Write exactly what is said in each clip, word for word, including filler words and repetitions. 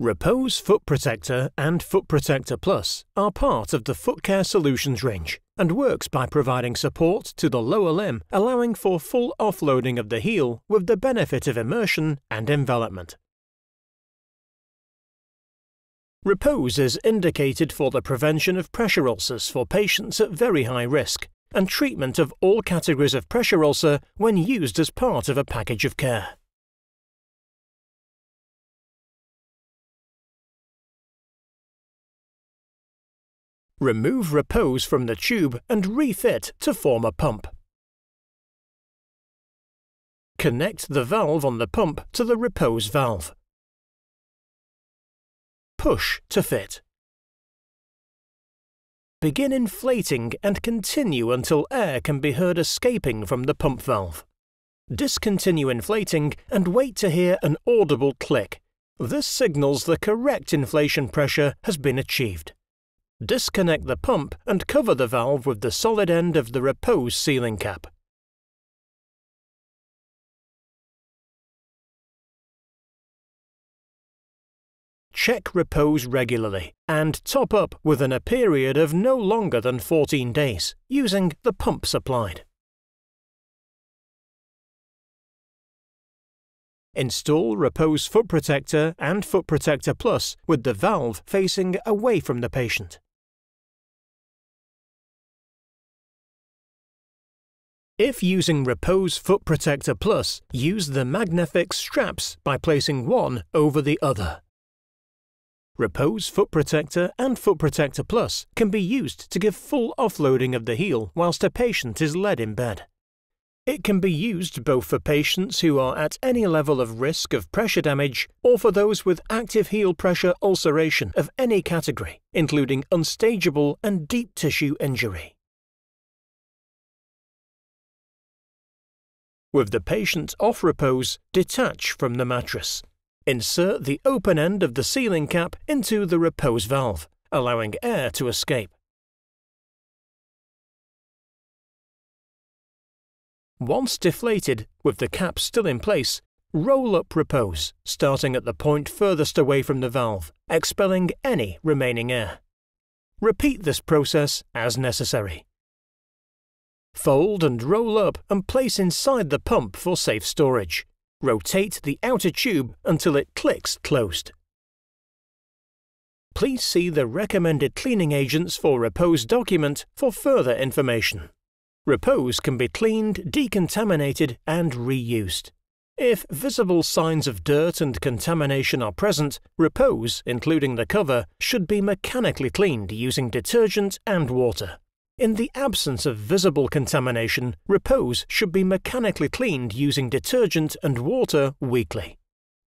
Repose Foot Protector and Foot Protector Plus are part of the Foot Care Solutions range and works by providing support to the lower limb, allowing for full offloading of the heel with the benefit of immersion and envelopment. Repose is indicated for the prevention of pressure ulcers for patients at very high risk and treatment of all categories of pressure ulcer when used as part of a package of care. Remove Repose from the tube and refit to form a pump. Connect the valve on the pump to the Repose valve. Push to fit. Begin inflating and continue until air can be heard escaping from the pump valve. Discontinue inflating and wait to hear an audible click. This signals the correct inflation pressure has been achieved. Disconnect the pump and cover the valve with the solid end of the Repose sealing cap. Check Repose regularly and top up within a period of no longer than fourteen days using the pump supplied. Install Repose Foot Protector and Foot Protector Plus with the valve facing away from the patient. If using Repose Foot Protector Plus, use the Magnifix straps by placing one over the other. Repose Foot Protector and Foot Protector Plus can be used to give full offloading of the heel whilst a patient is led in bed. It can be used both for patients who are at any level of risk of pressure damage or for those with active heel pressure ulceration of any category, including unstageable and deep tissue injury. With the patient off Repose, detach from the mattress. Insert the open end of the sealing cap into the Repose valve, allowing air to escape. Once deflated, with the cap still in place, roll up Repose, starting at the point furthest away from the valve, expelling any remaining air. Repeat this process as necessary. Fold and roll up and place inside the pump for safe storage. Rotate the outer tube until it clicks closed. Please see the recommended cleaning agents for Repose document for further information. Repose can be cleaned, decontaminated and reused. If visible signs of dirt and contamination are present, Repose, including the cover, should be mechanically cleaned using detergent and water. In the absence of visible contamination, Repose should be mechanically cleaned using detergent and water weekly.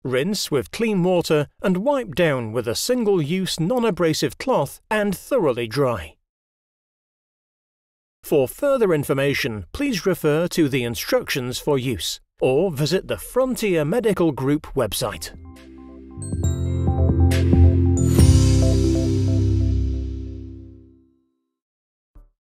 Rinse with clean water and wipe down with a single-use non-abrasive cloth and thoroughly dry. For further information, please refer to the instructions for use or visit the Frontier Medical Group website.